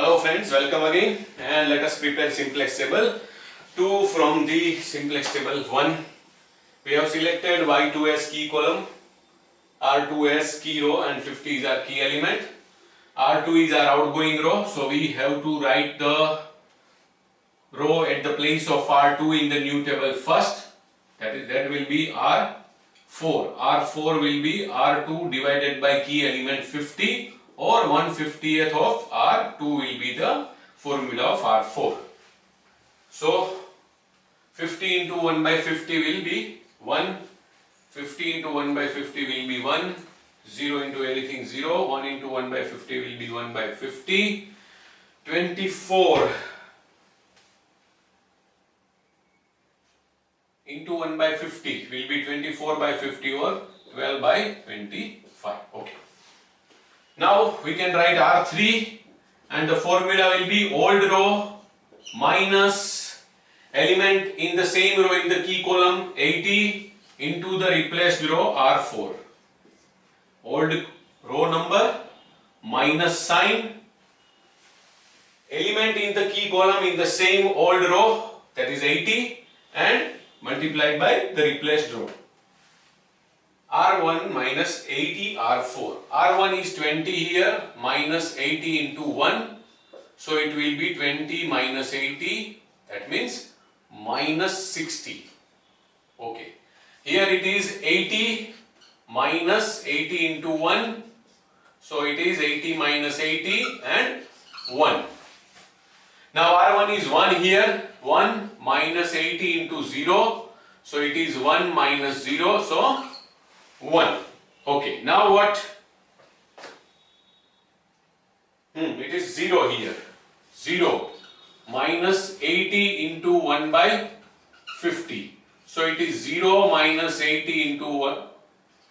Hello friends, welcome again, and let us prepare simplex table 2 from the simplex table 1. We have selected y2 as key column, r2 as key row, and 50 is our key element. r2 is our outgoing row, so we have to write the row at the place of r2 in the new table first. That will be r4. r4 will be r2 divided by key element 50, or 1/50th of r2 will be the formula of r4. So 50 into 1 by 50 will be 1, 50 into 1 by 50 will be 1, 0 into anything 0, 1 into 1 by 50 will be 1 by 50, 24 into 1 by 50 will be 24 by 50 or 12 by 25. Okay. Now we can write R3, and the formula will be old row minus element in the same row in the key column 80 into the replaced row R4. Old row number minus sign, element in the key column in the same old row, that is 80, and multiplied by the replaced row. R1 minus 80 R4. R1 is 20 here, minus 80 into 1. So it will be 20 minus 80. That means minus 60. Okay. Here it is 80 minus 80 into 1. So it is 80 minus 80 and 1. Now R1 is 1 here. 1 minus 80 into 0. So it is 1 minus 0. So 1. Okay, now what? It is 0 here. 0 minus 80 into 1 by 50. So it is 0 minus 80 into 1,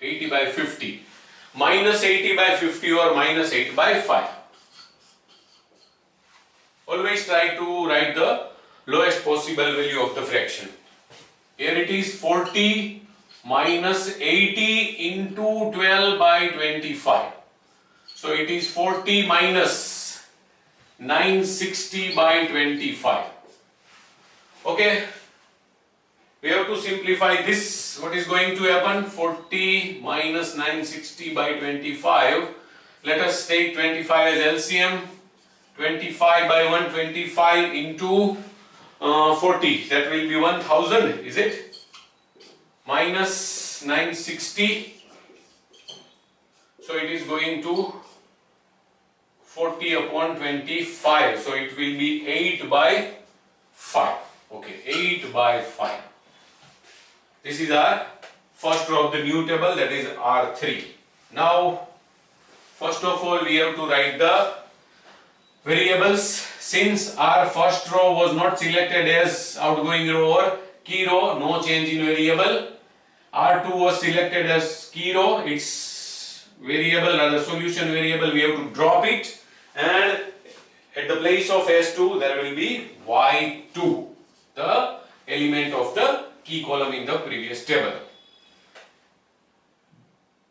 80 by 50. Minus 80 by 50 or minus 8 by 5. Always try to write the lowest possible value of the fraction. Here it is 40. Minus 80 into 12 by 25. So it is 40 minus 960 by 25. Okay. We have to simplify this. What is going to happen? 40 minus 960 by 25. Let us take 25 as LCM. 25 by 125 into 40. That will be 1000, is it? Minus 960, so it is going to 40 upon 25, so it will be 8 by 5. Okay, 8 by 5. This is our first row of the new table, that is R3. Now, first of all, we have to write the variables. Since our first row was not selected as outgoing row or key row, no change in variable. R2 was selected as key row, its variable or the solution variable we have to drop it, and at the place of S2 there will be Y2, the element of the key column in the previous table.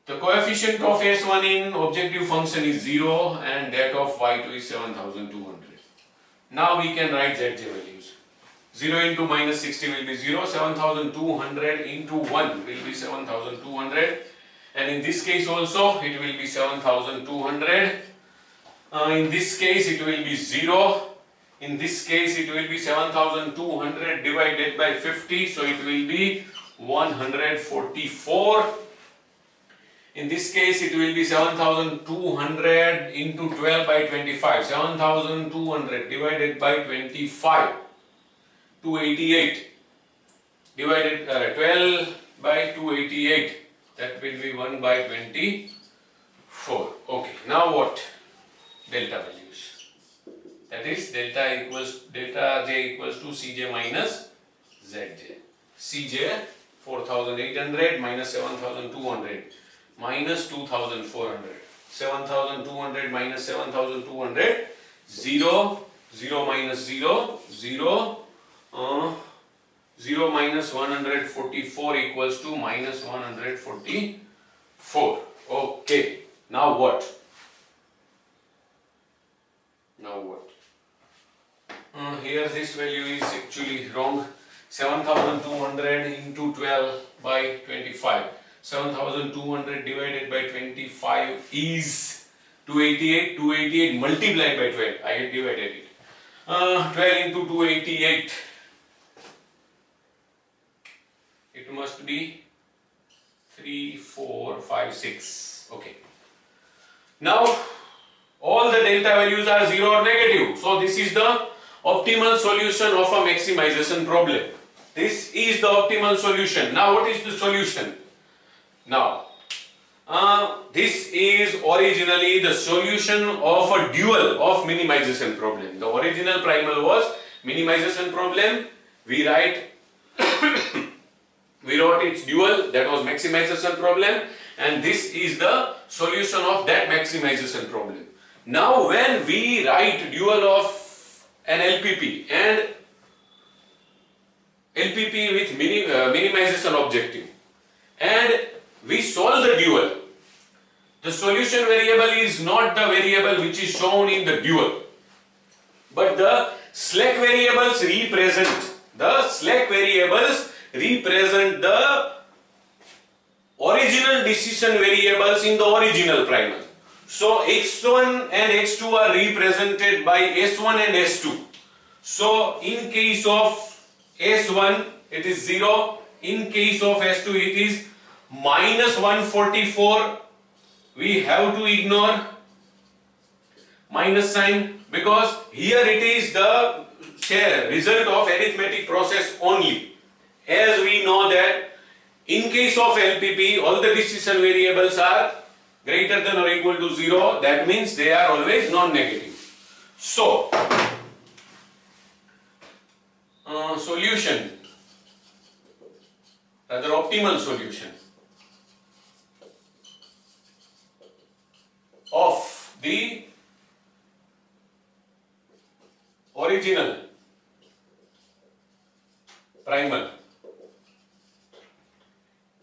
The coefficient of S1 in objective function is 0, and that of Y2 is 7200. Now we can write ZJ values. 0 into minus 60 will be 0, 7200 into 1 will be 7200, and in this case also it will be 7200, in this case it will be 0, in this case it will be 7200 divided by 50, so it will be 144, in this case it will be 7200 into 12 by 25, 7200 divided by 25. 288 divided 12 by 288, that will be 1 by 24. Okay, now what? Delta values. That is delta j equals to Cj minus Zj. Cj 4800 minus 7200 minus 2400. 7200 minus 7200, 0, 0 minus 0, 0. 0 minus 144 equals to minus 144. Okay, now what? Now what? Here this value is actually wrong. 7,200 into 12 by 25. 7,200 divided by 25 is 288. 288 multiplied by 12. I had divided it. 12 into 288. It must be 3, 4, 5, 6. Okay. Now all the delta values are 0 or negative. So this is the optimal solution of a maximization problem. This is the optimal solution. Now what is the solution? Now this is originally the solution of a dual of minimization problem. The original primal was minimization problem. We write we wrote its dual, that was maximization problem, and this is the solution of that maximization problem. Now when we write dual of an LPP and LPP with minimization objective, and we solve the dual, the solution variable is not the variable which is shown in the dual, but the slack variables represent the original decision variables in the original primal. So x1 and x2 are represented by s1 and s2. So in case of s1 it is 0, in case of s2 it is minus 144. We have to ignore minus sign because here it is the result of arithmetic process only. As we know that in case of LPP all the decision variables are greater than or equal to 0, that means they are always non-negative. So solution, rather optimal solution of the original primal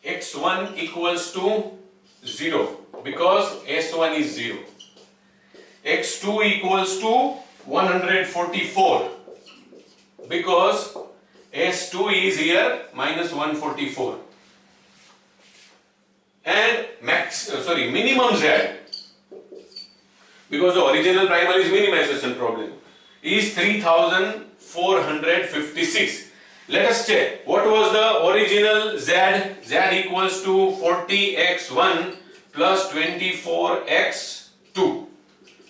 x1 equals to 0 because s1 is 0. x2 equals to 144 because s2 is here minus 144. And minimum z, because the original primal is minimization problem, is 3,456. Let us check what was the original z. Z equals to 40x1 plus 24x2.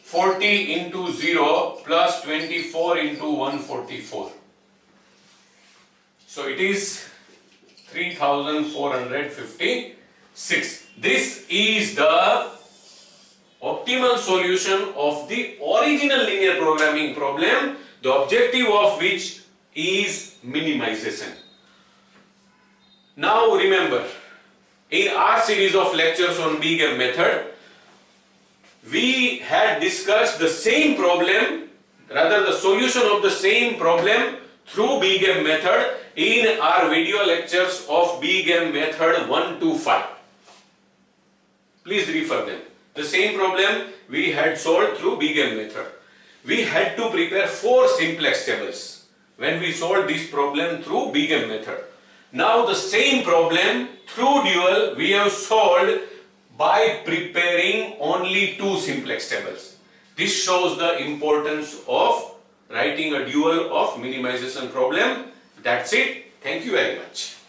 40 into 0 plus 24 into 144. So it is 3,456. This is the optimal solution of the original linear programming problem, the objective of which is minimization. Now remember, in our series of lectures on Big M method, we had discussed the same problem, rather the solution of the same problem through Big M method in our video lectures of Big M method 1 to 5. Please refer them. The same problem we had solved through Big M method. We had to prepare 4 simplex tables when we solved this problem through Big M method. Now the same problem through dual we have solved by preparing only 2 simplex tables. This shows the importance of writing a dual of minimization problem. That's it. Thank you very much.